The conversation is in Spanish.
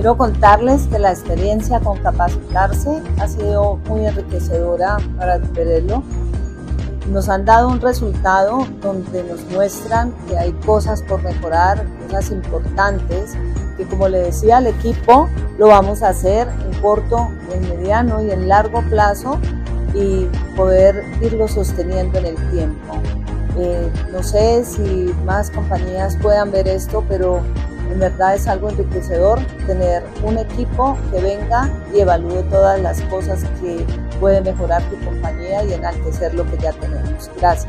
Quiero contarles que la experiencia con capacitarse ha sido muy enriquecedora para Acquerello. Nos han dado un resultado donde nos muestran que hay cosas por mejorar, cosas importantes, que como le decía al equipo, lo vamos a hacer en corto, en mediano y en largo plazo y poder irlo sosteniendo en el tiempo. No sé si más compañías puedan ver esto, pero en verdad es algo enriquecedor tener un equipo que venga y evalúe todas las cosas que puede mejorar tu compañía y enaltecer lo que ya tenemos. Gracias.